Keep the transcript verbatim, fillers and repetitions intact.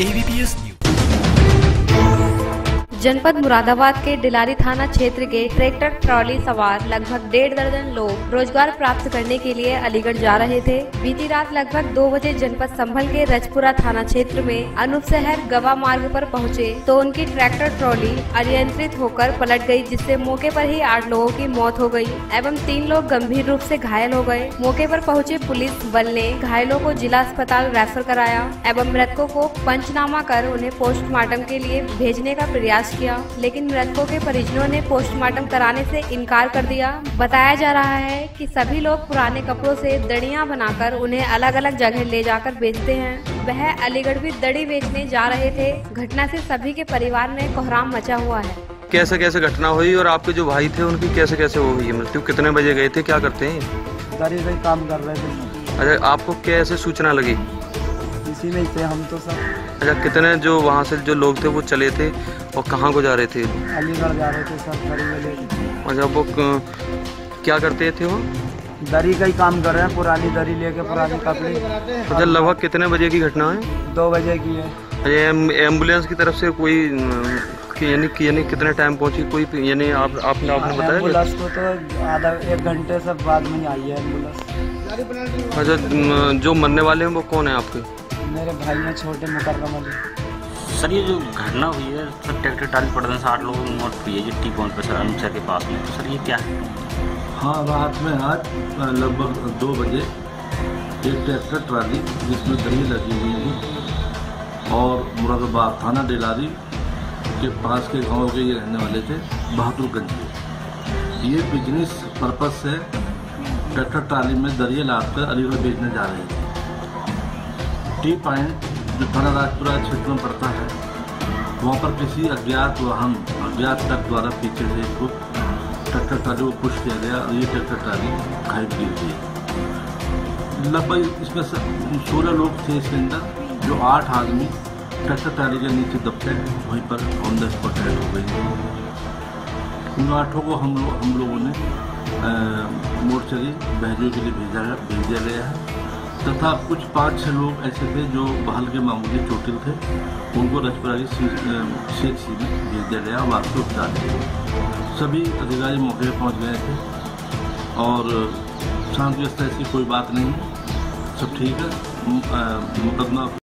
ए B P S news. जनपद मुरादाबाद के डिलारी थाना क्षेत्र के ट्रैक्टर ट्रॉली सवार लगभग डेढ़ दर्जन लोग रोजगार प्राप्त करने के लिए अलीगढ़ जा रहे थे। बीती रात लगभग दो बजे जनपद संभल के रजपुरा थाना क्षेत्र में अनूप शहर गवा मार्ग पर पहुंचे तो उनकी ट्रैक्टर ट्रॉली अनियंत्रित होकर पलट गई, जिससे मौके पर ही आठ लोगों की मौत हो गई एवं तीन लोग गंभीर रूप से घायल हो गए। मौके पर पहुंचे पुलिस बल ने घायलों को जिला अस्पताल रेफर कराया एवं मृतकों को पंचनामा कर उन्हें पोस्टमार्टम के लिए भेजने का प्रयास किया, लेकिन मृतकों के परिजनों ने पोस्टमार्टम कराने से इनकार कर दिया। बताया जा रहा है कि सभी लोग पुराने कपड़ों से दड़ियां बनाकर उन्हें अलग अलग जगह ले जाकर बेचते हैं। वह अलीगढ़ भी दड़ी बेचने जा रहे थे। घटना से सभी के परिवार में कोहराम मचा हुआ है। कैसे कैसे घटना हुई और आपके जो भाई थे उनकी कैसे कैसे वो हुई मृत्यु? कितने बजे गए थे, क्या करते हैं? दड़ी से काम कर रहे थे। अरे आपको कैसे सूचना लगी? इसी में थे हम तो सब। अच्छा, कितने जो वहाँ से जो लोग थे वो चले थे और कहाँ को जा रहे थे? अलीगढ़ जा रहे थे सर। अच्छा, वो क्या करते थे? वो दरी का ही काम कर रहे हैं, पुरानी दरी लेके पुराने कपड़े। अच्छा, लगभग कितने बजे की घटना है? दो बजे की है। अच्छा, एम्बुलेंस की तरफ से कोई यानी यानी कितने टाइम पहुँची कोई यानी आप आपने आपने बताया? एम्बुलेंस को तो आधा एक घंटे सब बाद में आई है एम्बुलेंस। अच्छा, जो मरने वाले हैं वो कौन है आपके? मेरे भाई में छोटे मुकर्रम अली। सर, ये जो घटना हुई है सर, ट्रैक्टर ट्राली पड़ने से आठ लोगों की मौत हुई है जो टी पॉइंट पर सर अनुसार के पास में। सर, ये क्या है? हाँ, रात में आज लगभग दो बजे एक ट्रैक्टर ट्राली जिसमें दही लगी हुई थी और मुरादाबाद थाना डिलारी के पास के गाँव के ये रहने वाले थे, बहादुरगंज के। ये बिजनेस पर्पज़ से ट्रैक्टर ट्राली में दरिया लाद कर अलीगढ़ बेचने जा रहे थे। टी पॉइंट जो थाना राजपुरा क्षेत्र में पड़ता है, वहाँ पर किसी अज्ञात वाहन अज्ञात ट्रक द्वारा पीछे से इसको ट्रैक्टर ट्राली को पुश किया गया और ये ट्रैक्टर ट्राली खाई गिर गई। लगभग इसमें सोलह लोग थे इसके अंदर, जो आठ आदमी ट्रैक्टर ट्राली के नीचे दबके वहीं पर ऑन द स्पॉट डेड हो गई। उन आठों को हम लोग हम लोगों ने मोर्चरी बहजों के लिए भेजा भेजा गया है तथा कुछ पाँच छः लोग ऐसे थे जो बहाल के मामूली चोटिल थे, उनको रजपुरा की शेख सी में भेज दिया गया। वास्तव उपचार थे, सभी अधिकारी मौके पर पहुँच गए थे और शांति व्यवस्था ऐसी कोई बात नहीं, सब ठीक है। मुकदमा